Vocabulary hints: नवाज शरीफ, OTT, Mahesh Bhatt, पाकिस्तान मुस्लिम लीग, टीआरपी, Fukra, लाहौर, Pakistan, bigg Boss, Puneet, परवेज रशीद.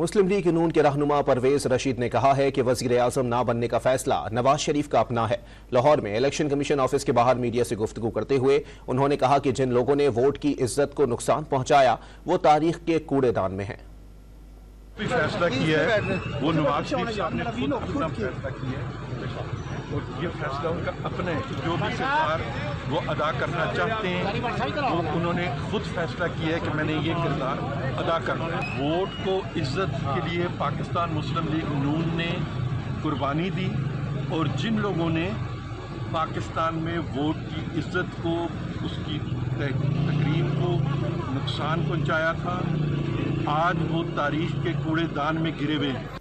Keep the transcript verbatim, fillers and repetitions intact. मुस्लिम league नून के रहनुमा परवेज रशीद ने कहा है कि वजीर आजम ना बनने का फैसला नवाज शरीफ का अपना है। लाहौर में इलेक्शन कमीशन ऑफिस के बाहर मीडिया से गुफ्तगू करते हुए उन्होंने कहा कि जिन लोगों ने वोट की इज्जत को नुकसान पहुंचाया वो तारीख के कूड़ेदान में है। फैसला किया है वो नवाज शरीफ साहब ने खुद अपना फैसला किया है और ये फैसला उनका अपना है। जो भी सरकार वो अदा करना चाहते हैं वो उन्होंने खुद फैसला किया है कि मैंने ये किरदार अदा करना है। वोट को इज्जत के लिए पाकिस्तान मुस्लिम लीग नून ने कुर्बानी दी और जिन लोगों ने पाकिस्तान में वोट की इज्जत को, उसकी तकरीब को नुकसान पहुँचाया था, आज वो तारीख के कूड़ेदान में गिरे हुए हैं।